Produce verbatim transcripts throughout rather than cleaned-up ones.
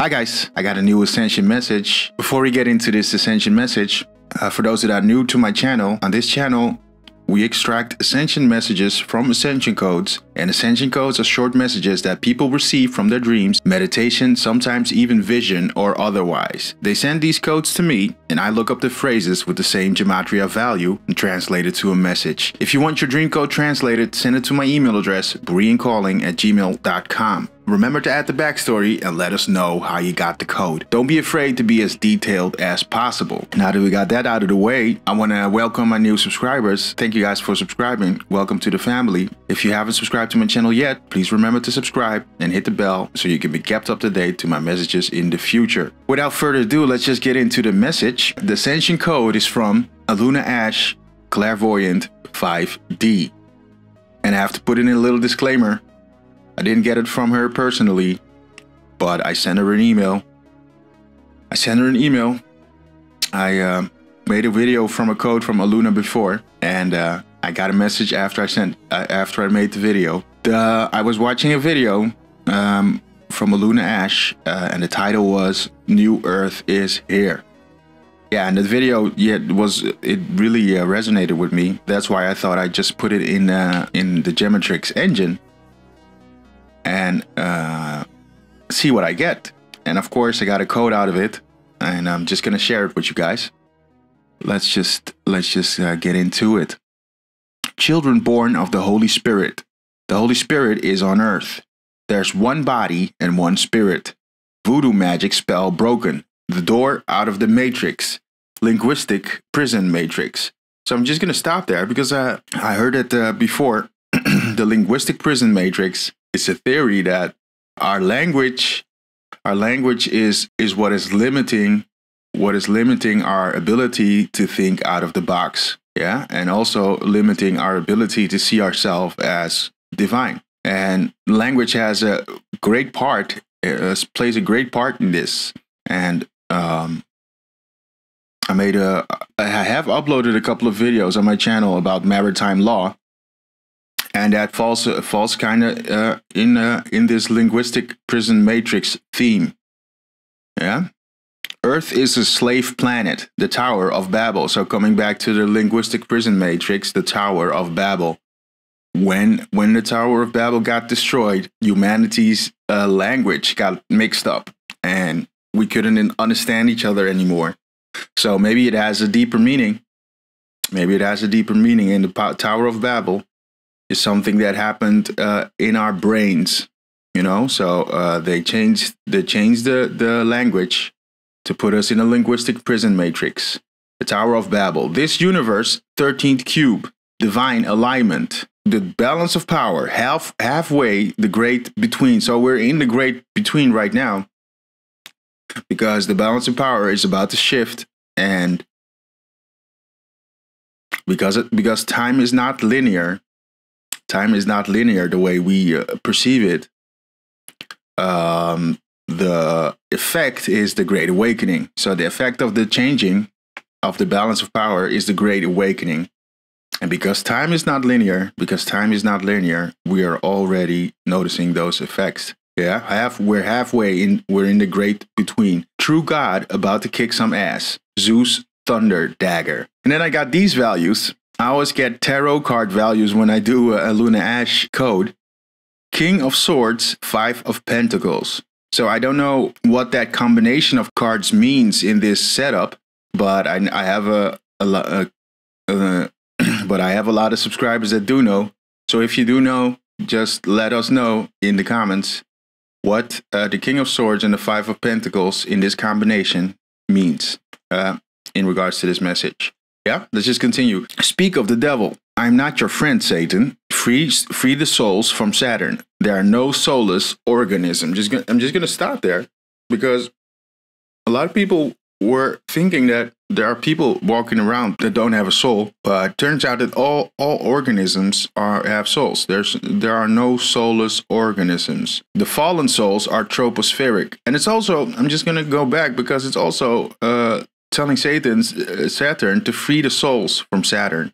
Hi guys, I got a new ascension message. Before we get into this ascension message, uh, for those that are new to my channel, on this channel we extract ascension messages from ascension codes, and ascension codes are short messages that people receive from their dreams, meditation, sometimes even vision or otherwise. They send these codes to me and I look up the phrases with the same gematria value and translate it to a message. If you want your dream code translated, send it to my email address, Boreancalling at gmail dot com. Remember to add the backstory and let us know how you got the code. Don't be afraid to be as detailed as possible. Now that we got that out of the way, I want to welcome my new subscribers. Thank you guys for subscribing. Welcome to the family. If you haven't subscribed to my channel yet, please remember to subscribe and hit the bell so you can be kept up to date to my messages in the future. Without further ado, let's just get into the message. The ascension code is from Aluna Ash Clairvoyant five D. And I have to put in a little disclaimer. I didn't get it from her personally, but I sent her an email. I sent her an email. I uh, made a video from a code from Aluna before, and uh, I got a message after I sent uh, after I made the video. The, I was watching a video um, from Aluna Ash, uh, and the title was "New Earth is Here." Yeah, and the video yeah it was it really uh, resonated with me. That's why I thought I'd just put it in uh, in the Gematrix engine and uh, see what I get. And of course I got a code out of it, and I'm just gonna share it with you guys. Let's just let's just uh, get into it. Children born of the Holy Spirit. The Holy Spirit is on earth. There's one body and one spirit. Voodoo magic spell broken. The door out of the matrix. Linguistic prison matrix. So I'm just gonna stop there because uh, I heard it uh, before. The linguistic prison matrix. It's a theory that our language, our language is is what is limiting, what is limiting our ability to think out of the box, yeah, and also limiting our ability to see ourselves as divine. And language has a great part, uh, plays a great part in this. And um, I made a, I have uploaded a couple of videos on my channel about maritime law. And that falls uh, falls kind of uh, in uh, in this linguistic prison matrix theme. Yeah, Earth is a slave planet, the Tower of Babel. So coming back to the linguistic prison matrix, the Tower of Babel. When when the Tower of Babel got destroyed, humanity's uh, language got mixed up, and we couldn't understand each other anymore. So maybe it has a deeper meaning. Maybe it has a deeper meaning in the Tower of Babel. Is something that happened uh, in our brains, you know. So uh, they changed, they changed the the language to put us in a linguistic prison matrix. The Tower of Babel. This universe, thirteenth cube, divine alignment, the balance of power, half halfway, the great between. So we're in the great between right now, because the balance of power is about to shift, and because it, because time is not linear. Time is not linear the way we uh, perceive it. Um, the effect is the Great Awakening. So the effect of the changing of the balance of power is the Great Awakening. And because time is not linear, because time is not linear, we are already noticing those effects. Yeah, half, we're halfway in, we're in the Great Between. True God about to kick some ass. Zeus Thunder Dagger. And then I got these values. I always get tarot card values when I do a Aluna Ash code. King of Swords, Five of Pentacles. So I don't know what that combination of cards means in this setup, but I, I have a, a, a uh, but I have a lot of subscribers that do know. So if you do know, just let us know in the comments what uh, the King of Swords and the Five of Pentacles in this combination means uh, in regards to this message. Yeah, let's just continue. Speak of the devil. I'm not your friend, Satan. Free, free the souls from Saturn. There are no soulless organisms. Just gonna, I'm just going to stop there because a lot of people were thinking that there are people walking around that don't have a soul. But turns out that all all organisms are have souls. There's there are no soulless organisms. The fallen souls are tropospheric, and it's also. I'm just going to go back because it's also. Uh, telling Satan's uh, Saturn to free the souls from Saturn.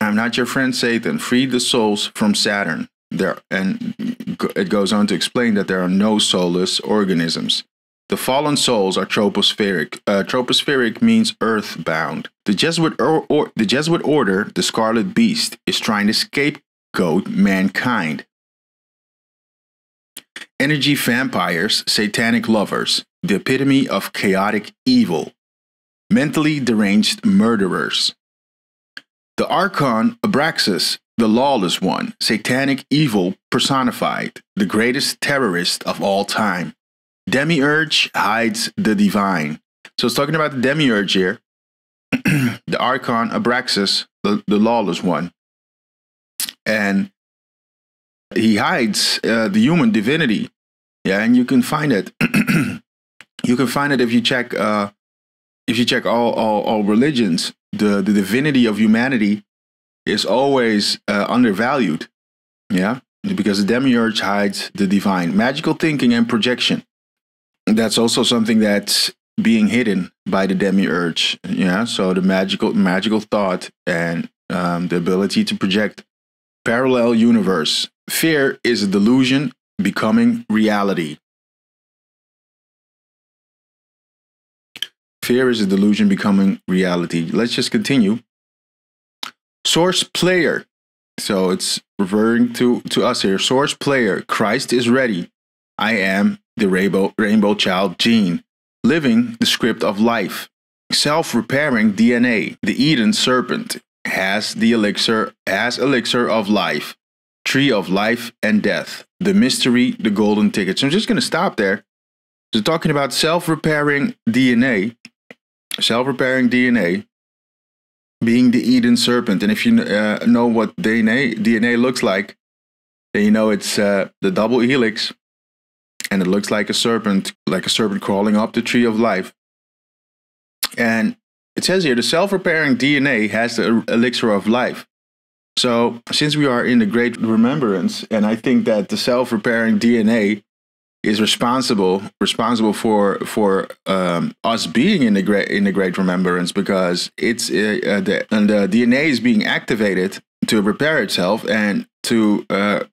I'm not your friend, Satan. Free the souls from Saturn. There, and it goes on to explain that there are no soulless organisms. The fallen souls are tropospheric. Uh, tropospheric means earthbound. The Jesuit, or, or, the Jesuit order, the Scarlet Beast, is trying to scapegoat mankind. Energy vampires, satanic lovers, the epitome of chaotic evil, mentally deranged murderers. The Archon Abraxas, the lawless one, satanic evil personified, the greatest terrorist of all time. Demiurge hides the divine. So it's talking about the Demiurge here, the Archon Abraxas, the, the lawless one. And he hides uh, the human divinity. Yeah, and you can find it. You can find it if you check uh, if you check all, all, all religions. The, the divinity of humanity is always uh, undervalued. Yeah, because the Demiurge hides the divine. Magical thinking and projection. That's also something that's being hidden by the Demiurge. Yeah, so the magical magical thought and um, the ability to project. Parallel universe. Fear is a delusion becoming reality. Fear is a delusion becoming reality. Let's just continue. Source player. So it's referring to, to us here. Source player. Christ is ready. I am the rainbow, rainbow child gene. Living the script of life. Self-repairing D N A. The Eden serpent has the elixir, has elixir of life. Tree of life and death. The mystery, the golden ticket. So I'm just going to stop there. So talking about self-repairing D N A, self-repairing D N A being the Eden serpent. And if you uh, know what D N A D N A looks like, then you know it's uh, the double helix, and it looks like a serpent, like a serpent crawling up the tree of life. And it says here the self-repairing D N A has the elixir of life. So since we are in the Great Remembrance, and I think that the self-repairing D N A is responsible responsible for for um, us being in the great in the Great Remembrance, because it's uh, the, and the D N A is being activated to repair itself and to uh,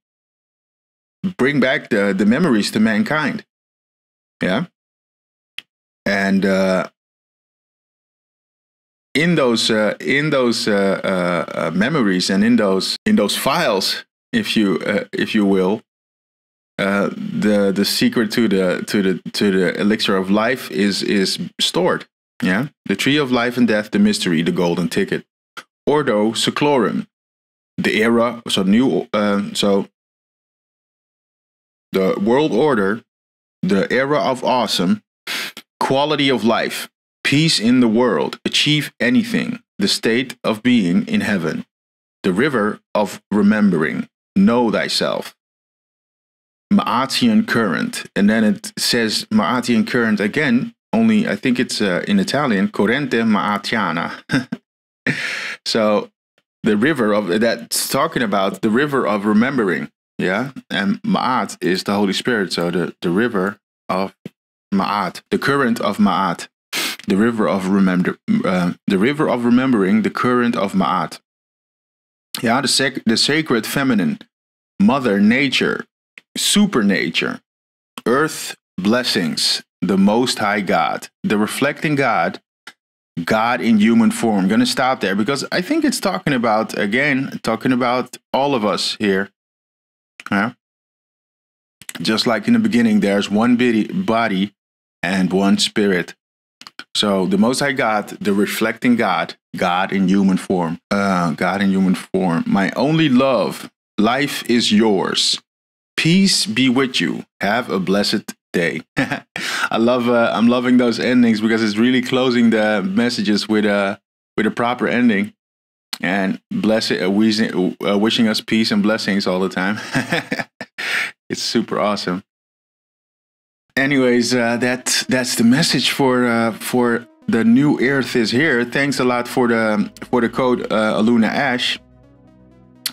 bring back the the memories to mankind. Yeah, and uh, in those uh, in those uh, uh, memories and in those in those files, if you uh, if you will. Uh, the the secret to the to the to the elixir of life is is stored. Yeah, the tree of life and death, the mystery, the golden ticket. Ordo Seclorum, the era, so new, uh, so the world order, the era of awesome, quality of life, peace in the world, achieve anything, the state of being in heaven, the river of remembering, know thyself. Ma'atian current, and then it says Ma'atian current again, only I think it's uh, in Italian, corrente Ma'atiana. So the river of, that's talking about the river of remembering, yeah? And Ma'at is the Holy Spirit, so the, the river of Ma'at, the current of Ma'at, the river of remember, uh, the river of remembering, the current of Ma'at. Yeah, the, sac the sacred feminine, mother nature, supernature, earth blessings, the Most High God, the reflecting God, God in human form. I'm going to stop there because I think it's talking about, again, talking about all of us here. Yeah. Just like in the beginning, there's one body and one spirit. So the Most High God, the reflecting God, God in human form, uh, God in human form. My only love, life is yours. Peace be with you. Have a blessed day. I love. Uh, I'm loving those endings because it's really closing the messages with a with a proper ending, and blessed uh, wishing, uh, wishing us peace and blessings all the time. It's super awesome. Anyways, uh, that that's the message for uh, for the new Earth is here. Thanks a lot for the for the code uh, Aluna Ash.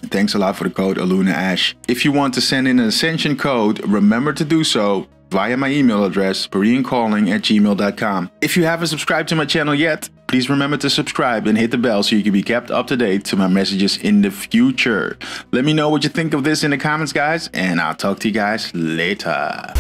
Thanks a lot for the code Aluna Ash. If you want to send in an Ascension code, remember to do so via my email address, Boreancalling at gmail dot com. If you haven't subscribed to my channel yet, Please remember to subscribe and hit the bell so you can be kept up to date to my messages in the future. Let me know what you think of this in the comments, guys, and I'll talk to you guys later.